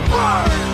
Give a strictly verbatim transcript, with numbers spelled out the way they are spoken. Burn!